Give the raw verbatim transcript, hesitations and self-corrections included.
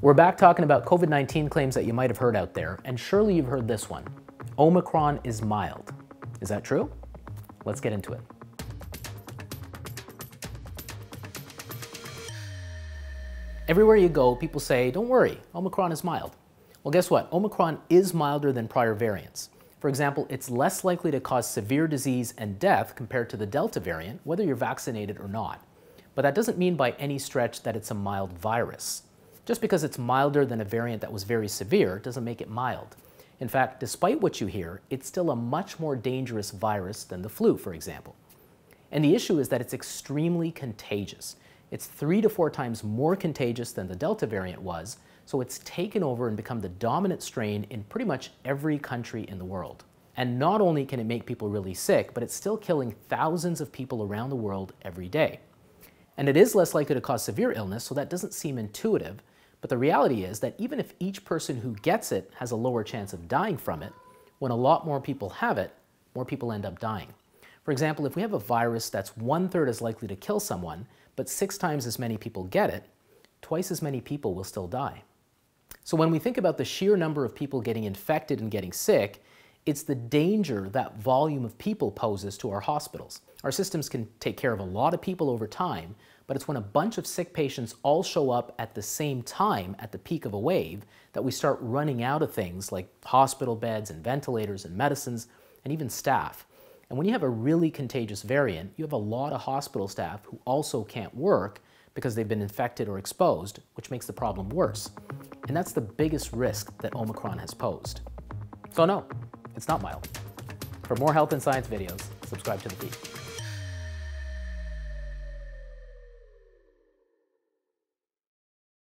We're back talking about COVID nineteen claims that you might have heard out there, and surely you've heard this one. Omicron is mild. Is that true? Let's get into it. Everywhere you go, people say, don't worry, Omicron is mild. Well, guess what? Omicron is milder than prior variants. For example, it's less likely to cause severe disease and death compared to the Delta variant, whether you're vaccinated or not. But that doesn't mean by any stretch that it's a mild virus. Just because it's milder than a variant that was very severe doesn't make it mild. In fact, despite what you hear, it's still a much more dangerous virus than the flu, for example. And the issue is that it's extremely contagious. It's three to four times more contagious than the Delta variant was, so it's taken over and become the dominant strain in pretty much every country in the world. And not only can it make people really sick, but it's still killing thousands of people around the world every day. And it is less likely to cause severe illness, so that doesn't seem intuitive, but the reality is that even if each person who gets it has a lower chance of dying from it, when a lot more people have it, more people end up dying. For example, if we have a virus that's one-third as likely to kill someone, but six times as many people get it, twice as many people will still die. So when we think about the sheer number of people getting infected and getting sick, it's the danger that volume of people poses to our hospitals. Our systems can take care of a lot of people over time, but it's when a bunch of sick patients all show up at the same time at the peak of a wave that we start running out of things like hospital beds and ventilators and medicines and even staff. And when you have a really contagious variant, you have a lot of hospital staff who also can't work because they've been infected or exposed, which makes the problem worse. And that's the biggest risk that Omicron has posed. So no, it's not mild. For more health and science videos, subscribe to The Feed.